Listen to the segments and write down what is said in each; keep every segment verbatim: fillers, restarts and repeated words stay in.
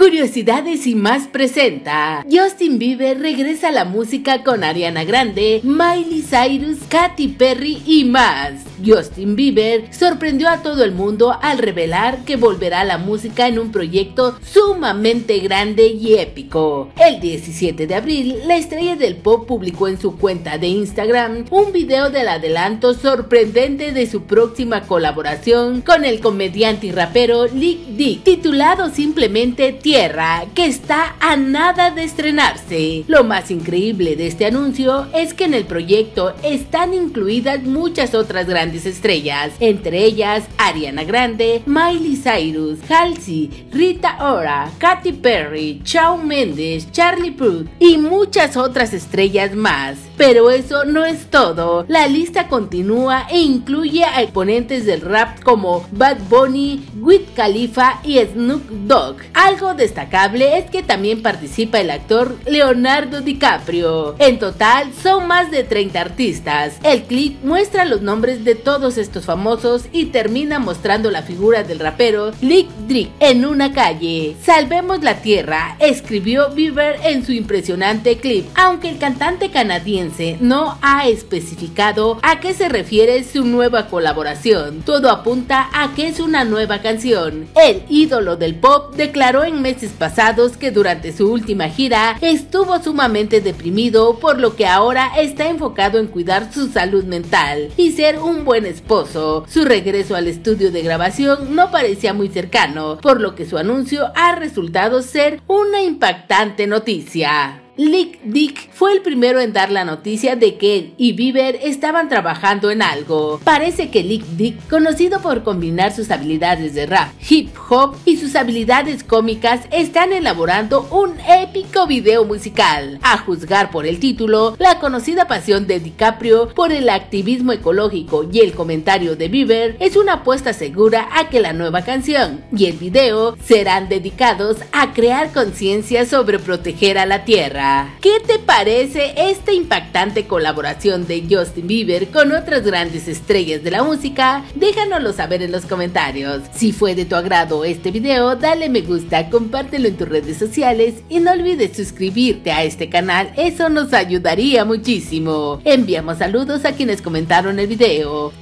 Curiosidades y más presenta: Justin Bieber regresa a la música con Ariana Grande, Miley Cyrus, Katy Perry y más. Justin Bieber sorprendió a todo el mundo al revelar que volverá a la música en un proyecto sumamente grande y épico. El diecisiete de abril, la estrella del pop publicó en su cuenta de Instagram un video del adelanto sorprendente de su próxima colaboración con el comediante y rapero Lil Dicky, titulado simplemente Tierra, que está a nada de estrenarse. Lo más increíble de este anuncio es que en el proyecto están incluidas muchas otras grandes estrellas, entre ellas Ariana Grande, Miley Cyrus, Halsey, Rita Ora, Katy Perry, Shawn Mendes, Charlie Puth y muchas otras estrellas más. Pero eso no es todo, la lista continúa e incluye a exponentes del rap como Bad Bunny, Wiz Khalifa y Snoop Dogg. Algo destacable es que también participa el actor Leonardo DiCaprio. En total son más de treinta artistas. El clip muestra los nombres de todos estos famosos y termina mostrando la figura del rapero Lil Dicky en una calle. Salvemos la tierra, escribió Bieber en su impresionante clip, aunque el cantante canadiense no ha especificado a qué se refiere su nueva colaboración. Todo apunta a que es una nueva canción. El ídolo del pop declaró en meses pasados que durante su última gira estuvo sumamente deprimido, por lo que ahora está enfocado en cuidar su salud mental y ser un buen esposo. Su regreso al estudio de grabación no parecía muy cercano, por lo que su anuncio ha resultado ser una impactante noticia. Lil Dicky fue el primero en dar la noticia de que él y Bieber estaban trabajando en algo. Parece que Lil Dicky, conocido por combinar sus habilidades de rap, hip hop y sus habilidades cómicas, están elaborando un épico video musical. A juzgar por el título, la conocida pasión de DiCaprio por el activismo ecológico y el comentario de Bieber es una apuesta segura a que la nueva canción y el video serán dedicados a crear conciencia sobre proteger a la tierra. ¿Qué te parece esta impactante colaboración de Justin Bieber con otras grandes estrellas de la música? Déjanoslo saber en los comentarios. Si fue de tu agrado este video, dale me gusta, compártelo en tus redes sociales y no olvides suscribirte a este canal, eso nos ayudaría muchísimo. Enviamos saludos a quienes comentaron el video.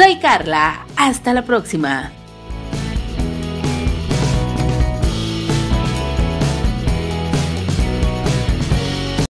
Soy Carla, hasta la próxima.